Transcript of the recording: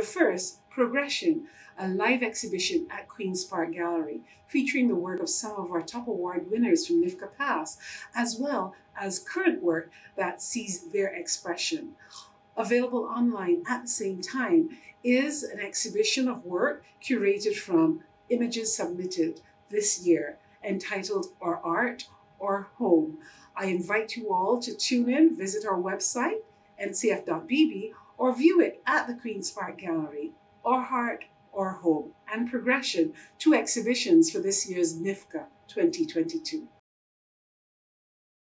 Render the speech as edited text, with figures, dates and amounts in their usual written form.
The first, Progression, a live exhibition at Queen's Park Gallery, featuring the work of some of our top award winners from NIFCA past, as well as current work that sees their expression. Available online at the same time is an exhibition of work curated from images submitted this year, entitled Our Art, Our Home. I invite you all to tune in, visit our website, ncf.bb, or view it at the Queen's Park Gallery, Our Art, Our Home, and Progression, two exhibitions for this year's NIFCA 2022.